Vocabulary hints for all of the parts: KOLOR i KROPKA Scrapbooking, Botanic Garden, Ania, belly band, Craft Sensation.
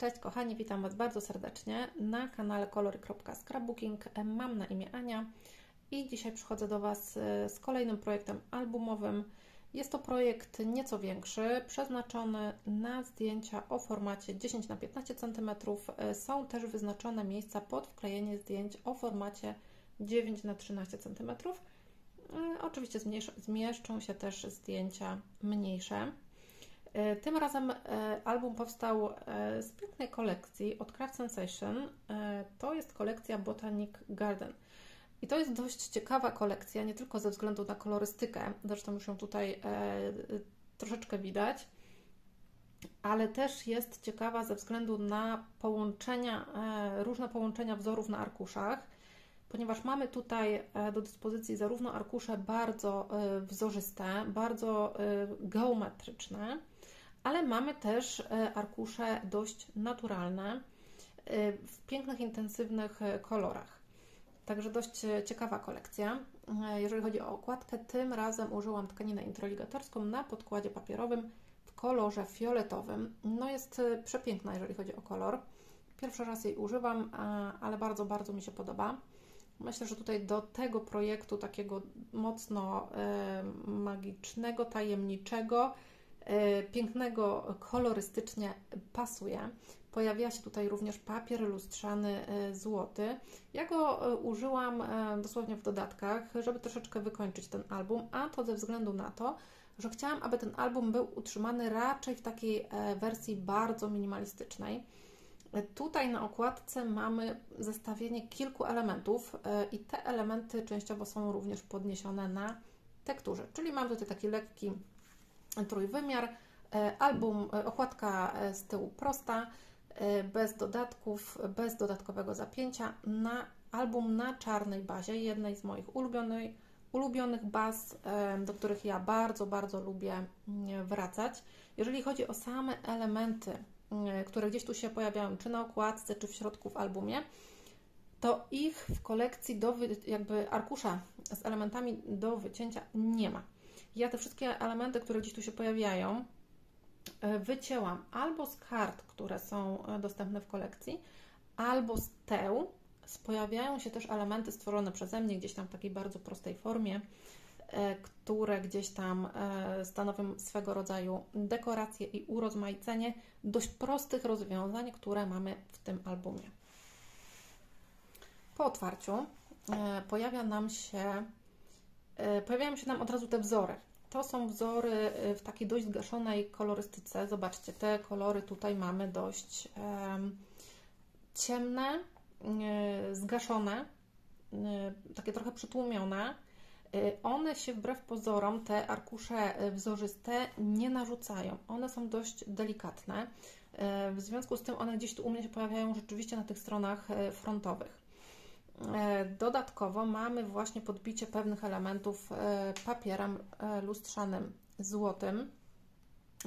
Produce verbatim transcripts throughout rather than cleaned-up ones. Cześć kochani, witam Was bardzo serdecznie na kanale KOLOR i KROPKA Scrapbooking. Mam na imię Ania i dzisiaj przychodzę do Was z kolejnym projektem albumowym. Jest to projekt nieco większy, przeznaczony na zdjęcia o formacie dziesięć na piętnaście centymetrów. Są też wyznaczone miejsca pod wklejenie zdjęć o formacie dziewięć na trzynaście centymetrów. Oczywiście zmieszczą się też zdjęcia mniejsze. Tym razem album powstał z pięknej kolekcji od Craft Sensation. To jest kolekcja Botanic Garden. I to jest dość ciekawa kolekcja, nie tylko ze względu na kolorystykę, zresztą już ją tutaj troszeczkę widać, ale też jest ciekawa ze względu na połączenia, różne połączenia wzorów na arkuszach, ponieważ mamy tutaj do dyspozycji zarówno arkusze bardzo wzorzyste, bardzo geometryczne, ale mamy też arkusze dość naturalne, w pięknych, intensywnych kolorach. Także dość ciekawa kolekcja. Jeżeli chodzi o okładkę, tym razem użyłam tkaninę introligatorską na podkładzie papierowym w kolorze fioletowym. No jest przepiękna, jeżeli chodzi o kolor. Pierwszy raz jej używam, ale bardzo, bardzo mi się podoba. Myślę, że tutaj do tego projektu takiego mocno magicznego, tajemniczego, pięknego kolorystycznie pasuje. Pojawia się tutaj również papier lustrzany złoty. Ja go użyłam dosłownie w dodatkach, żeby troszeczkę wykończyć ten album, a to ze względu na to, że chciałam, aby ten album był utrzymany raczej w takiej wersji bardzo minimalistycznej. Tutaj na okładce mamy zestawienie kilku elementów i te elementy częściowo są również podniesione na tekturze, czyli mam tutaj taki lekki trójwymiar, album, okładka z tyłu prosta, bez dodatków, bez dodatkowego zapięcia, na album na czarnej bazie, jednej z moich ulubionych, ulubionych baz, do których ja bardzo, bardzo lubię wracać. Jeżeli chodzi o same elementy, które gdzieś tu się pojawiają, czy na okładce, czy w środku w albumie, to ich w kolekcji do jakby arkusza z elementami do wycięcia nie ma. Ja te wszystkie elementy, które gdzieś tu się pojawiają, wycięłam albo z kart, które są dostępne w kolekcji, albo z teł. Pojawiają się też elementy stworzone przeze mnie gdzieś tam w takiej bardzo prostej formie, które gdzieś tam stanowią swego rodzaju dekoracje i urozmaicenie dość prostych rozwiązań, które mamy w tym albumie. Po otwarciu pojawia nam się, pojawiają się nam od razu te wzory. To są wzory w takiej dość zgaszonej kolorystyce. Zobaczcie, te kolory tutaj mamy dość ciemne, zgaszone, takie trochę przytłumione. One się wbrew pozorom, te arkusze wzorzyste, nie narzucają. One są dość delikatne. W związku z tym one gdzieś tu u mnie się pojawiają rzeczywiście na tych stronach frontowych. Dodatkowo mamy właśnie podbicie pewnych elementów papierem lustrzanym złotym.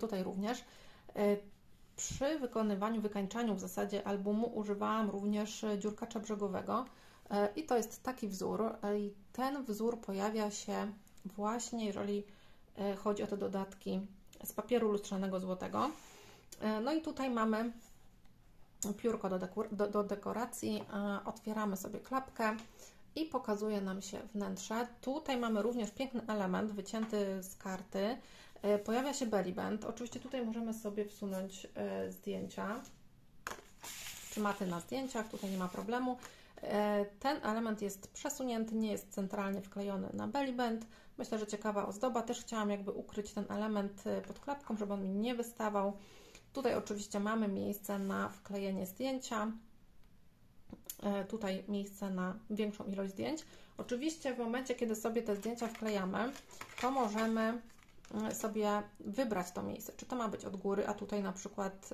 Tutaj również. Przy wykonywaniu, wykańczaniu w zasadzie albumu używałam również dziurkacza brzegowego. I to jest taki wzór i ten wzór pojawia się właśnie, jeżeli chodzi o te dodatki z papieru lustrzanego złotego. No i tutaj mamy piórko do, dekor do, do dekoracji, otwieramy sobie klapkę i pokazuje nam się wnętrze. Tutaj mamy również piękny element wycięty z karty, pojawia się belly band. Oczywiście tutaj możemy sobie wsunąć zdjęcia, czy maty na zdjęciach, tutaj nie ma problemu. Ten element jest przesunięty, nie jest centralnie wklejony na belly band. Myślę, że ciekawa ozdoba. Też chciałam jakby ukryć ten element pod klapką, żeby on mi nie wystawał. Tutaj oczywiście mamy miejsce na wklejenie zdjęcia. Tutaj miejsce na większą ilość zdjęć. Oczywiście w momencie, kiedy sobie te zdjęcia wklejamy, to możemy sobie wybrać to miejsce. Czy to ma być od góry, a tutaj na przykład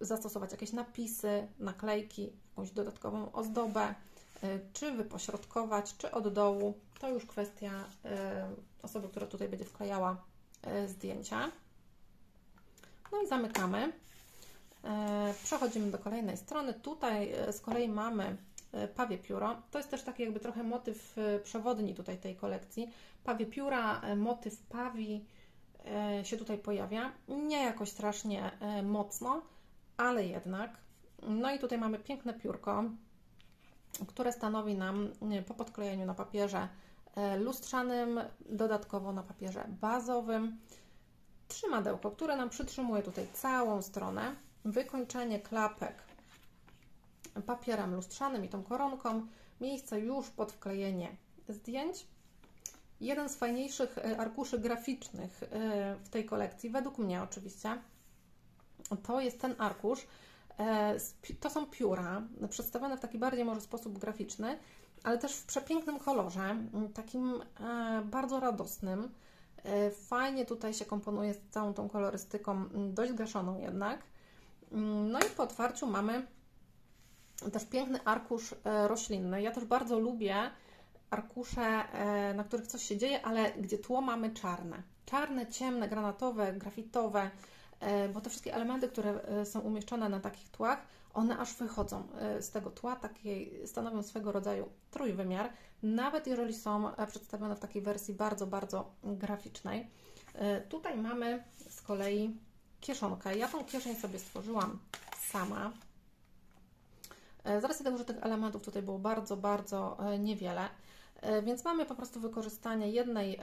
zastosować jakieś napisy, naklejki, jakąś dodatkową ozdobę, czy wypośrodkować, czy od dołu. To już kwestia osoby, która tutaj będzie wklejała zdjęcia. No i zamykamy. Przechodzimy do kolejnej strony. Tutaj z kolei mamy pawie pióro. To jest też taki jakby trochę motyw przewodni tutaj tej kolekcji. Pawie pióra, motyw pawi się tutaj pojawia. Nie jakoś strasznie mocno, ale jednak. No i tutaj mamy piękne piórko, które stanowi nam po podklejeniu na papierze lustrzanym, dodatkowo na papierze bazowym, trzymadełko, które nam przytrzymuje tutaj całą stronę, wykończenie klapek papierem lustrzanym i tą koronką, miejsce już pod wklejenie zdjęć. Jeden z fajniejszych arkuszy graficznych w tej kolekcji, według mnie oczywiście, to jest ten arkusz. To są pióra, przedstawione w taki bardziej może sposób graficzny, ale też w przepięknym kolorze, takim bardzo radosnym. Fajnie tutaj się komponuje z całą tą kolorystyką, dość gaszoną jednak. No i po otwarciu mamy też piękny arkusz roślinny. Ja też bardzo lubię arkusze, na których coś się dzieje, ale gdzie tło mamy czarne. Czarne, ciemne, granatowe, grafitowe, bo te wszystkie elementy, które są umieszczone na takich tłach, one aż wychodzą z tego tła, takiej, stanowią swego rodzaju trójwymiar, nawet jeżeli są przedstawione w takiej wersji bardzo, bardzo graficznej. Tutaj mamy z kolei kieszonkę. Ja tą kieszeń sobie stworzyłam sama. Z racji tego, że tych elementów tutaj było bardzo, bardzo niewiele, więc mamy po prostu wykorzystanie jednej,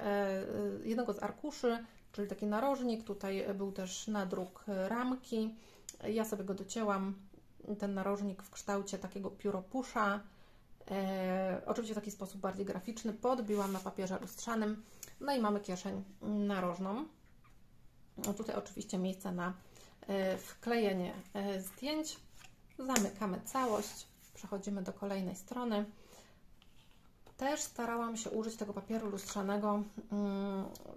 jednego z arkuszy, czyli taki narożnik, tutaj był też nadruk ramki. Ja sobie go docięłam, ten narożnik w kształcie takiego pióropusza, e, oczywiście w taki sposób bardziej graficzny, podbiłam na papierze lustrzanym, no i mamy kieszeń narożną. Tutaj oczywiście miejsce na e, wklejenie e, zdjęć. Zamykamy całość, przechodzimy do kolejnej strony. Też starałam się użyć tego papieru lustrzanego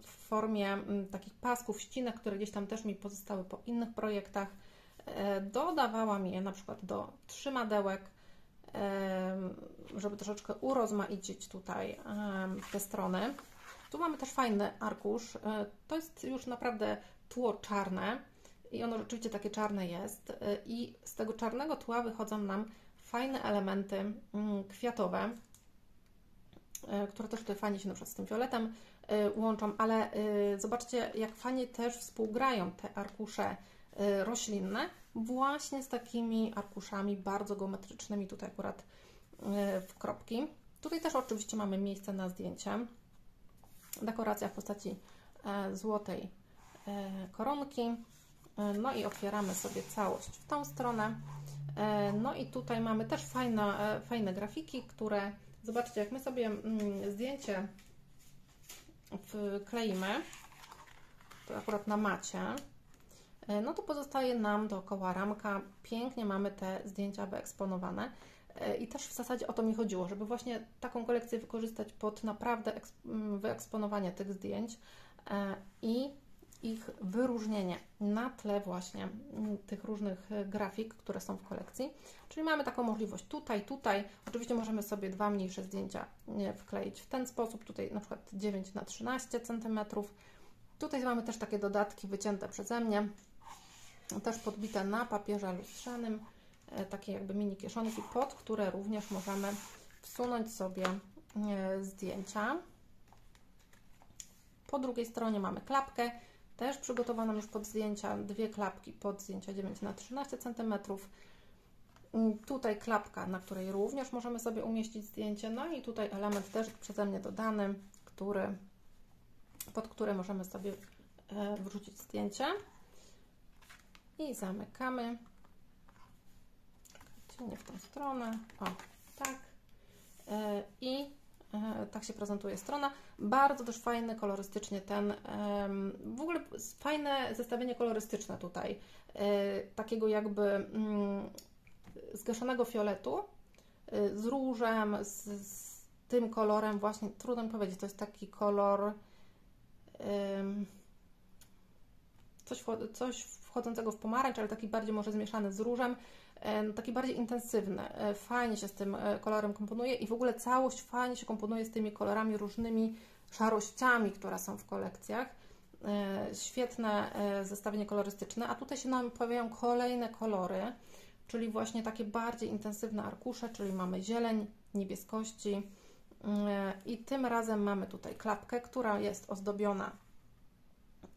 w formie takich pasków, ścinek, które gdzieś tam też mi pozostały po innych projektach. Dodawałam je na przykład do trzymadełek, żeby troszeczkę urozmaicić tutaj te strony. Tu mamy też fajny arkusz. To jest już naprawdę tło czarne i ono rzeczywiście takie czarne jest. I z tego czarnego tła wychodzą nam fajne elementy kwiatowe, które też tutaj fajnie się na przykład z tym fioletem łączą, ale zobaczcie, jak fajnie też współgrają te arkusze roślinne właśnie z takimi arkuszami bardzo geometrycznymi, tutaj akurat w kropki. Tutaj też oczywiście mamy miejsce na zdjęcie. Dekoracja w postaci złotej koronki. No i otwieramy sobie całość w tą stronę. No i tutaj mamy też fajne, fajne grafiki, które zobaczcie, jak my sobie zdjęcie wkleimy, to akurat na macie, no to pozostaje nam dookoła ramka. Pięknie mamy te zdjęcia wyeksponowane i też w zasadzie o to mi chodziło, żeby właśnie taką kolekcję wykorzystać pod naprawdę wyeksponowanie tych zdjęć i ich wyróżnienie na tle właśnie tych różnych grafik, które są w kolekcji. Czyli mamy taką możliwość tutaj, tutaj. Oczywiście możemy sobie dwa mniejsze zdjęcia wkleić w ten sposób. Tutaj na przykład dziewięć na trzynaście centymetrów. Tutaj mamy też takie dodatki wycięte przeze mnie. Też podbite na papierze lustrzanym. Takie jakby mini kieszonki, pod które również możemy wsunąć sobie zdjęcia. Po drugiej stronie mamy klapkę. Też przygotowaną już pod zdjęcia, dwie klapki pod zdjęcia dziewięć na trzynaście centymetrów. Tutaj klapka, na której również możemy sobie umieścić zdjęcie. No i tutaj element też przeze mnie dodany, który, pod który możemy sobie wrzucić zdjęcie. I zamykamy. Nie w tą stronę. O, tak. I tak się prezentuje strona. Bardzo też fajny kolorystycznie ten, w ogóle fajne zestawienie kolorystyczne tutaj, takiego jakby zgaszonego fioletu z różem, z, z tym kolorem właśnie, trudno mi powiedzieć, to jest taki kolor coś, coś wchodzącego w pomarańcz, ale taki bardziej może zmieszany z różem, taki bardziej intensywny, fajnie się z tym kolorem komponuje i w ogóle całość fajnie się komponuje z tymi kolorami, różnymi szarościami, które są w kolekcjach. Świetne zestawienie kolorystyczne, a tutaj się nam pojawiają kolejne kolory, czyli właśnie takie bardziej intensywne arkusze, czyli mamy zieleń, niebieskości i tym razem mamy tutaj klapkę, która jest ozdobiona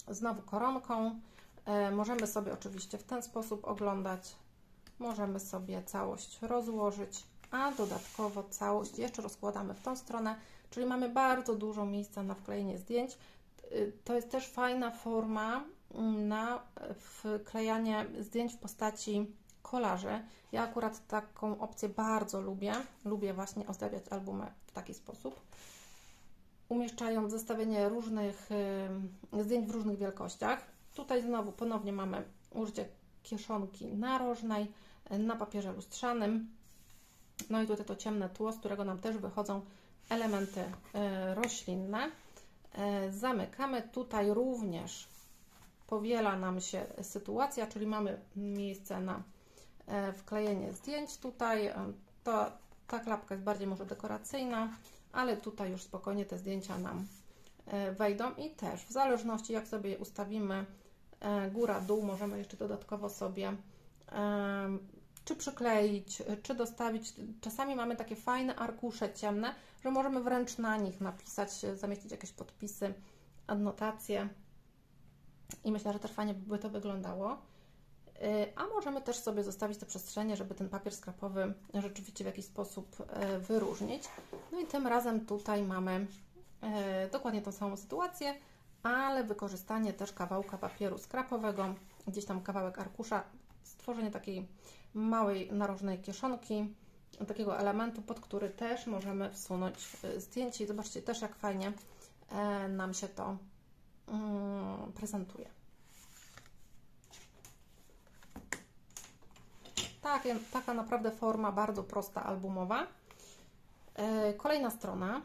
znowu koronką, Możemy sobie oczywiście w ten sposób oglądać, możemy sobie całość rozłożyć, a dodatkowo całość jeszcze rozkładamy w tą stronę, czyli mamy bardzo dużo miejsca na wklejenie zdjęć. To jest też fajna forma na wklejanie zdjęć w postaci kolaży. Ja akurat taką opcję bardzo lubię. Lubię właśnie ozdabiać albumy w taki sposób, umieszczając zestawienie różnych zdjęć w różnych wielkościach. Tutaj znowu ponownie mamy użycie kieszonki narożnej na papierze lustrzanym. No i tutaj to ciemne tło, z którego nam też wychodzą elementy roślinne. Zamykamy. Tutaj również powiela nam się sytuacja, czyli mamy miejsce na wklejenie zdjęć. Tutaj to, ta klapka jest bardziej może dekoracyjna, ale tutaj już spokojnie te zdjęcia nam wejdą i też w zależności jak sobie je ustawimy, góra, dół, możemy jeszcze dodatkowo sobie czy przykleić, czy dostawić. Czasami mamy takie fajne arkusze ciemne, że możemy wręcz na nich napisać, zamieścić jakieś podpisy, adnotacje i myślę, że też fajnie by to wyglądało. A możemy też sobie zostawić te przestrzenie, żeby ten papier skrapowy rzeczywiście w jakiś sposób wyróżnić. No i tym razem tutaj mamy dokładnie tą samą sytuację, ale wykorzystanie też kawałka papieru skrapowego, gdzieś tam kawałek arkusza, stworzenie takiej małej narożnej kieszonki, takiego elementu, pod który też możemy wsunąć zdjęcie. I zobaczcie też, jak fajnie nam się to prezentuje. Tak, taka naprawdę forma bardzo prosta, albumowa. Kolejna strona.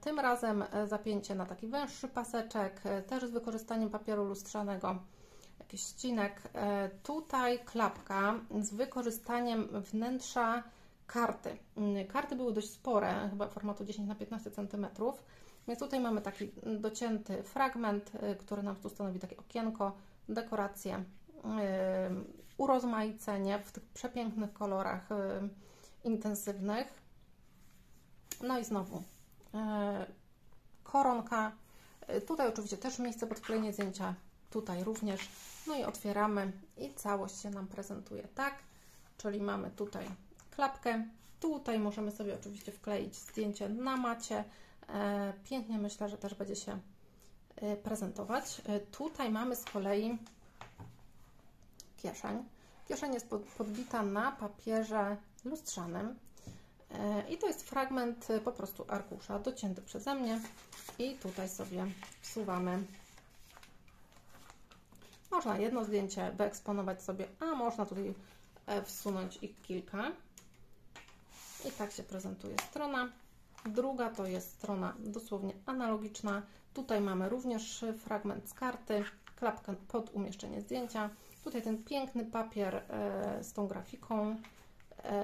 Tym razem zapięcie na taki węższy paseczek, też z wykorzystaniem papieru lustrzanego, jakiś ścinek. Tutaj klapka z wykorzystaniem wnętrza karty. Karty były dość spore, chyba formatu dziesięć na piętnaście centymetrów, więc tutaj mamy taki docięty fragment, który nam tu stanowi takie okienko, dekorację, urozmaicenie w tych przepięknych kolorach intensywnych. No i znowu koronka, tutaj oczywiście też miejsce pod wklejenie zdjęcia, tutaj również, no i otwieramy i całość się nam prezentuje tak, czyli mamy tutaj klapkę, tutaj możemy sobie oczywiście wkleić zdjęcie na macie, pięknie myślę, że też będzie się prezentować. Tutaj mamy z kolei kieszeń, kieszeń jest podbita na papierze lustrzanym. I to jest fragment po prostu arkusza, docięty przeze mnie i tutaj sobie wsuwamy. Można jedno zdjęcie wyeksponować sobie, a można tutaj wsunąć ich kilka. I tak się prezentuje strona. Druga to jest strona dosłownie analogiczna. Tutaj mamy również fragment z karty, klapkę pod umieszczenie zdjęcia. Tutaj ten piękny papier z tą grafiką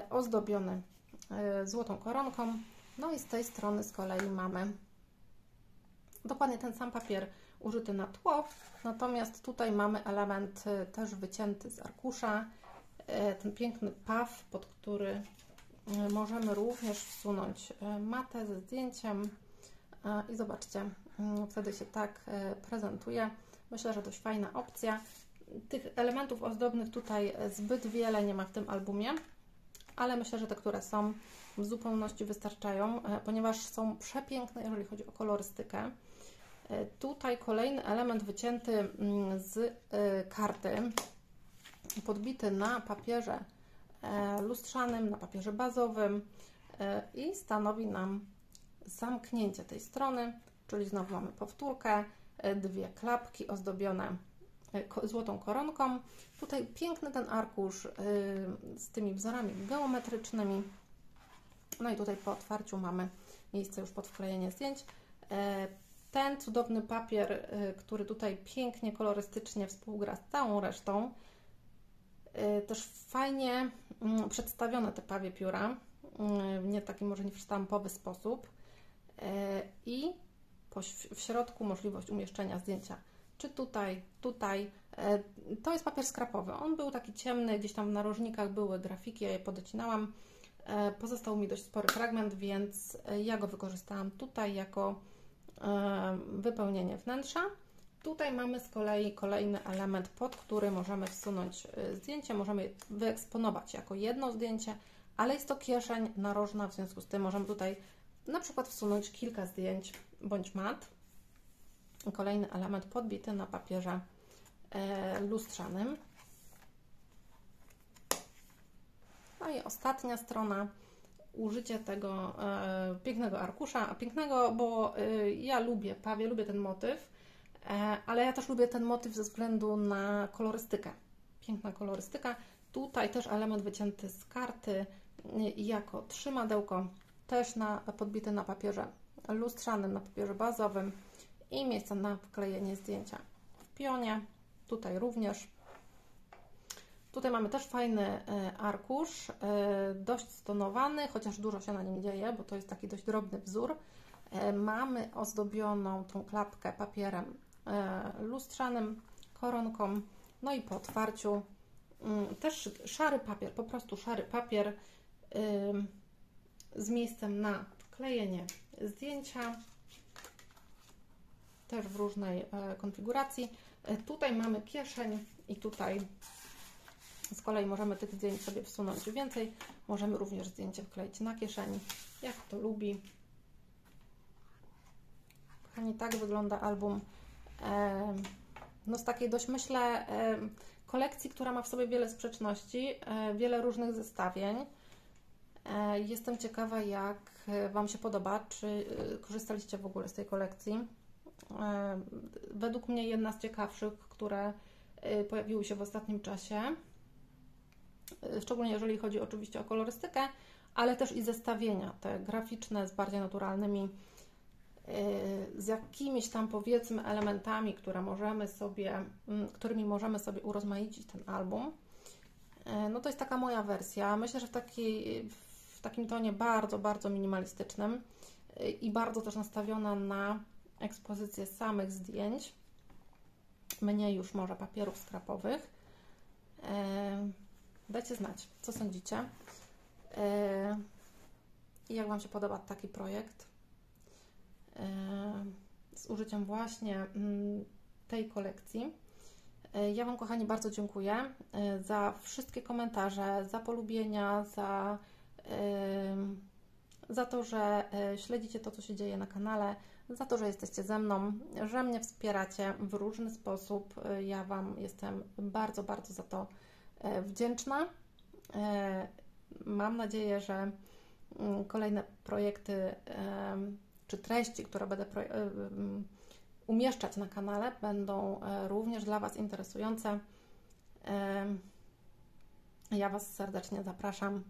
ozdobiony złotą koronką. No i z tej strony z kolei mamy dokładnie ten sam papier użyty na tło, natomiast tutaj mamy element też wycięty z arkusza, ten piękny paw, pod który możemy również wsunąć matę ze zdjęciem i zobaczcie, wtedy się tak prezentuje. Myślę, że dość fajna opcja. Tych elementów ozdobnych tutaj zbyt wiele nie ma w tym albumie, ale myślę, że te, które są, w zupełności wystarczają, ponieważ są przepiękne, jeżeli chodzi o kolorystykę. Tutaj kolejny element wycięty z karty, podbity na papierze lustrzanym, na papierze bazowym i stanowi nam zamknięcie tej strony, czyli znowu mamy powtórkę, dwie klapki ozdobione złotą koronką. Tutaj piękny ten arkusz z tymi wzorami geometrycznymi. No i tutaj po otwarciu mamy miejsce już pod wklejenie zdjęć. Ten cudowny papier, który tutaj pięknie, kolorystycznie współgra z całą resztą. Też fajnie przedstawione te pawie pióra, w nie taki może nie w sztampowy sposób. I w środku możliwość umieszczenia zdjęcia czy tutaj, tutaj. To jest papier skrapowy. On był taki ciemny, gdzieś tam w narożnikach były grafiki, ja je podocinałam. Pozostał mi dość spory fragment, więc ja go wykorzystałam tutaj jako wypełnienie wnętrza. Tutaj mamy z kolei kolejny element, pod który możemy wsunąć zdjęcie, możemy je wyeksponować jako jedno zdjęcie, ale jest to kieszeń narożna, w związku z tym możemy tutaj na przykład wsunąć kilka zdjęć bądź mat. Kolejny element podbity na papierze lustrzanym. No i ostatnia strona. Użycie tego e, pięknego arkusza, a pięknego, bo e, ja lubię pawie, lubię ten motyw, e, ale ja też lubię ten motyw ze względu na kolorystykę. Piękna kolorystyka. Tutaj też element wycięty z karty jako trzymadełko, też na, podbity na papierze lustrzanym, na papierze bazowym i miejsce na wklejenie zdjęcia w pionie. Tutaj również. Tutaj mamy też fajny arkusz, dość stonowany, chociaż dużo się na nim dzieje, bo to jest taki dość drobny wzór. Mamy ozdobioną tą klapkę papierem lustrzanym, koronką, no i po otwarciu też szary papier, po prostu szary papier z miejscem na klejenie zdjęcia, też w różnej konfiguracji. Tutaj mamy kieszeń i tutaj z kolei możemy tych zdjęć sobie wsunąć więcej. Możemy również zdjęcie wkleić na kieszeni, jak kto lubi. Kochani, tak wygląda album e, no z takiej dość, myślę, e, kolekcji, która ma w sobie wiele sprzeczności, e, wiele różnych zestawień. E, jestem ciekawa, jak Wam się podoba, czy e, korzystaliście w ogóle z tej kolekcji. E, według mnie jedna z ciekawszych, które e, pojawiły się w ostatnim czasie. Szczególnie jeżeli chodzi oczywiście o kolorystykę, ale też i zestawienia, te graficzne z bardziej naturalnymi, z jakimiś tam, powiedzmy, elementami, które możemy sobie, którymi możemy sobie urozmaicić ten album. No to jest taka moja wersja. Myślę, że w, taki, w takim tonie bardzo, bardzo minimalistycznym i bardzo też nastawiona na ekspozycję samych zdjęć. Mniej już może papierów skrapowych. Dajcie znać, co sądzicie i yy, jak Wam się podoba taki projekt yy, z użyciem właśnie yy, tej kolekcji. Yy, ja Wam, kochani, bardzo dziękuję yy, za wszystkie komentarze, za polubienia, za, yy, za to, że yy, śledzicie to, co się dzieje na kanale, za to, że jesteście ze mną, że mnie wspieracie w różny sposób. Yy, ja Wam jestem bardzo, bardzo za to wdzięczna. Mam nadzieję, że kolejne projekty czy treści, które będę umieszczać na kanale, będą również dla Was interesujące. Ja Was serdecznie zapraszam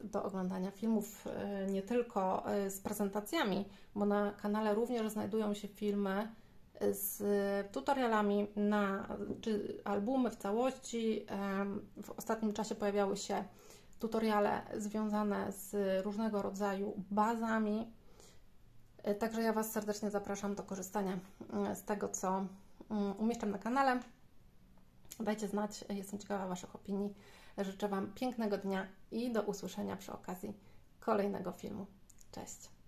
do oglądania filmów nie tylko z prezentacjami, bo na kanale również znajdują się filmy z tutorialami na czy albumy w całości. W ostatnim czasie pojawiały się tutoriale związane z różnego rodzaju bazami. Także ja Was serdecznie zapraszam do korzystania z tego, co umieszczam na kanale. Dajcie znać, jestem ciekawa Waszych opinii. Życzę Wam pięknego dnia i do usłyszenia przy okazji kolejnego filmu. Cześć!